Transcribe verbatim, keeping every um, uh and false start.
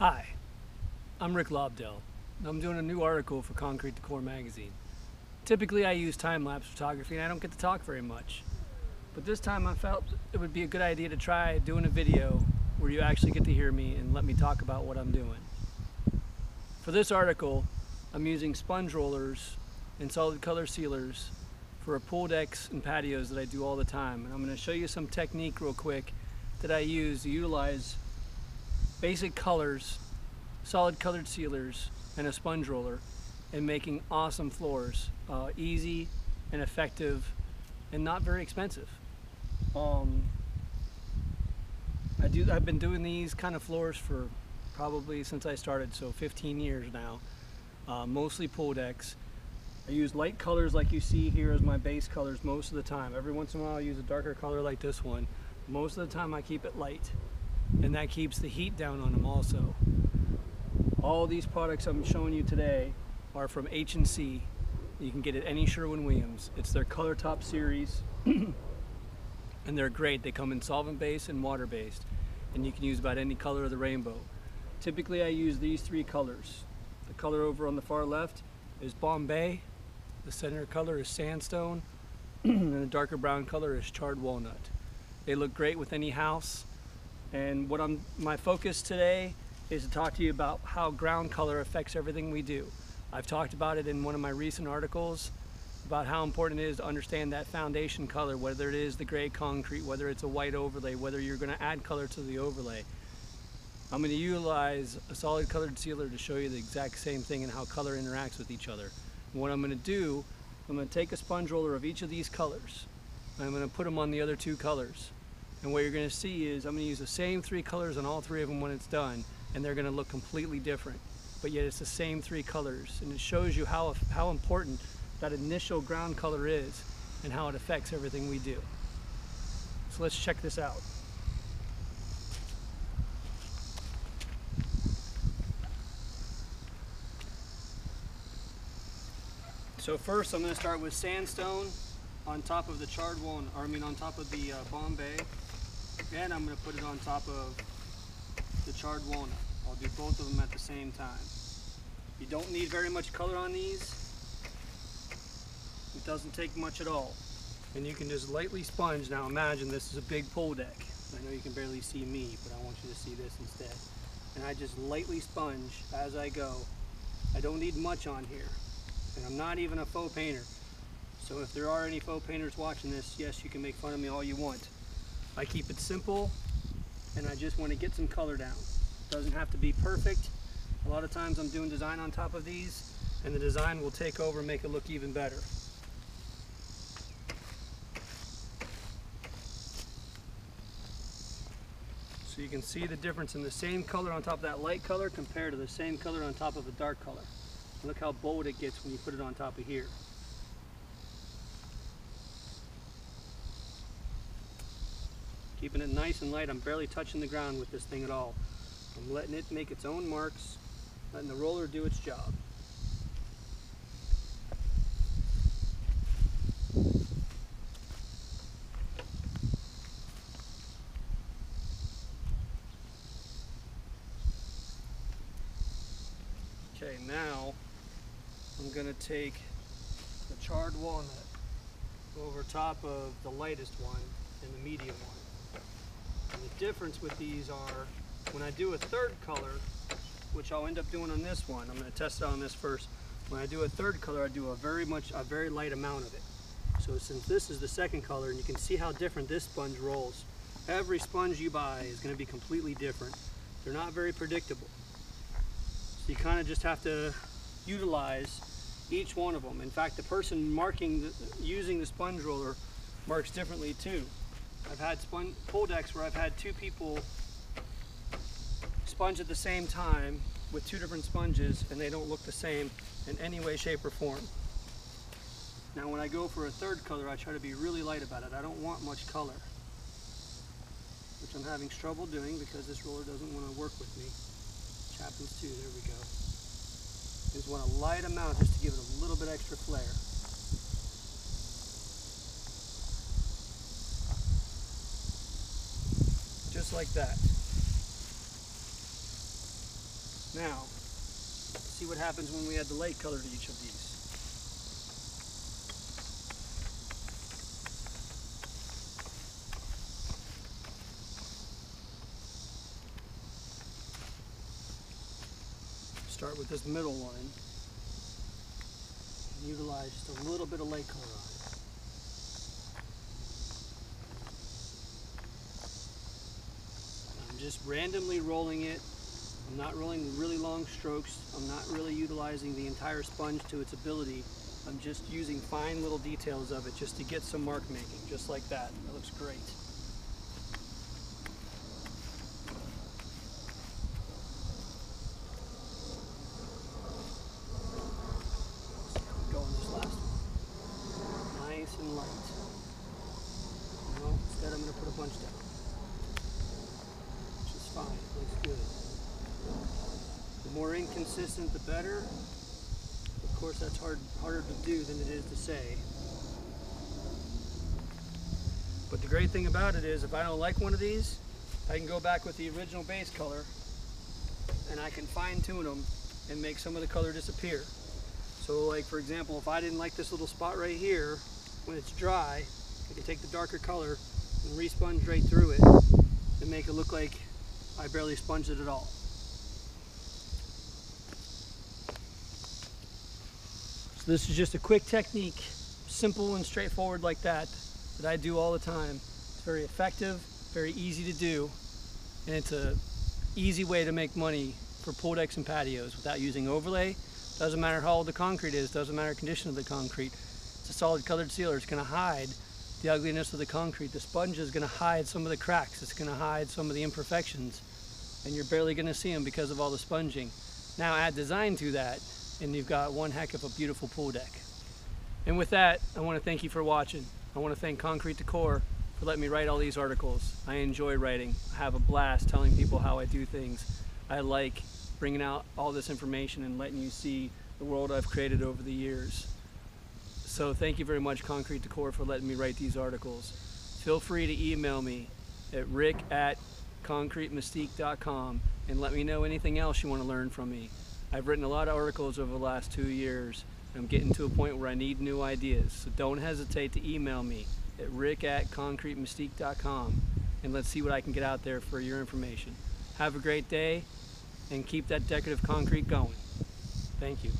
Hi, I'm Rick Lobdell. I'm doing a new article for Concrete Decor magazine. Typically I use time-lapse photography and I don't get to talk very much. But this time I felt it would be a good idea to try doing a video where you actually get to hear me and let me talk about what I'm doing. For this article, I'm using sponge rollers and solid color sealers for pool decks and patios that I do all the time. And I'm going to show you some technique real quick that I use to utilize basic colors, solid colored sealers, and a sponge roller, and making awesome floors, uh, easy and effective and not very expensive. Um, I do, I've been doing these kind of floors for probably since I started, so fifteen years now, uh, mostly pool decks. I use light colors like you see here as my base colors most of the time. Every once in a while I use a darker color like this one. Most of the time I keep it light, and that keeps the heat down on them also. All these products I'm showing you today are from H and C. You can get it at any Sherwin-Williams. It's their Color Top series, and they're great. They come in solvent-based and water-based, and you can use about any color of the rainbow. Typically I use these three colors. The color over on the far left is Bombay, the center color is Sandstone, and the darker brown color is Charred Walnut. They look great with any house. And what I'm, my focus today is to talk to you about how ground color affects everything we do. I've talked about it in one of my recent articles about how important it is to understand that foundation color, whether it is the gray concrete, whether it's a white overlay, whether you're going to add color to the overlay. I'm going to utilize a solid colored sealer to show you the exact same thing and how color interacts with each other. And what I'm going to do, I'm going to take a sponge roller of each of these colors, and I'm going to put them on the other two colors. And what you're going to see is I'm going to use the same three colors on all three of them when it's done, and they're going to look completely different, but yet it's the same three colors, and it shows you how, how important that initial ground color is and how it affects everything we do. So let's check this out. So first I'm going to start with Sandstone on top of the charred walnut, or I mean on top of the uh, Bombay. And I'm going to put it on top of the charred walnut. I'll do both of them at the same time. You don't need very much color on these. It doesn't take much at all. And you can just lightly sponge. Now imagine this is a big pool deck. I know you can barely see me, but I want you to see this instead. And I just lightly sponge as I go. I don't need much on here. And I'm not even a faux painter. So if there are any faux painters watching this, yes, you can make fun of me all you want. I keep it simple, and I just want to get some color down. It doesn't have to be perfect. A lot of times I'm doing design on top of these, and the design will take over and make it look even better. So you can see the difference in the same color on top of that light color compared to the same color on top of a dark color. Look how bold it gets when you put it on top of here. Keeping it nice and light. I'm barely touching the ground with this thing at all. I'm letting it make its own marks, letting the roller do its job. Okay, now I'm going to take the charred walnut over top of the lightest one and the medium one. The difference with these are when I do a third color, which I'll end up doing on this one, I'm going to test it on this first. When I do a third color, I do a very much a very light amount of it. So since this is the second color, and you can see how different this sponge rolls, every sponge you buy is going to be completely different. They're not very predictable, so you kind of just have to utilize each one of them. In fact, the person marking the, using the sponge roller marks differently too. I've had pool decks where I've had two people sponge at the same time with two different sponges, and they don't look the same in any way, shape, or form. Now when I go for a third color, I try to be really light about it. I don't want much color, which I'm having trouble doing because this roller doesn't want to work with me, which happens too. There we go. I just want a light amount just to give it a little bit extra flair. Just like that. Now, see what happens when we add the light color to each of these. Start with this middle line and utilize just a little bit of light color on it. Just randomly rolling it. I'm not rolling really long strokes. I'm not really utilizing the entire sponge to its ability. I'm just using fine little details of it just to get some mark making, just like that. That looks great. Let's see how we go on this last one. Nice and light. Well, instead I'm going to put a bunch down. Fine, looks good. The more inconsistent, the better. Of course, that's hard, harder to do than it is to say. But the great thing about it is, if I don't like one of these, I can go back with the original base color, and I can fine tune them and make some of the color disappear. So like, for example, if I didn't like this little spot right here, when it's dry, I can take the darker color and re-sponge right through it and make it look like I barely sponged it at all. So this is just a quick technique, simple and straightforward like that, that I do all the time. It's very effective, very easy to do, and it's an easy way to make money for pool decks and patios without using overlay. Doesn't matter how old the concrete is, doesn't matter the condition of the concrete. It's a solid colored sealer. It's going to hide the ugliness of the concrete. The sponge is going to hide some of the cracks. It's going to hide some of the imperfections, and you're barely going to see them because of all the sponging. Now add design to that, and you've got one heck of a beautiful pool deck. And with that, I want to thank you for watching. I want to thank Concrete Decor for letting me write all these articles. I enjoy writing. I have a blast telling people how I do things. I like bringing out all this information and letting you see the world I've created over the years. So thank you very much, Concrete Decor, for letting me write these articles. Feel free to email me at rick at concrete mystique dot com and let me know anything else you want to learn from me. I've written a lot of articles over the last two years. I'm getting to a point where I need new ideas, so don't hesitate to email me at rick at concrete mystique dot com, and let's see what I can get out there for your information. Have a great day, and keep that decorative concrete going. Thank you.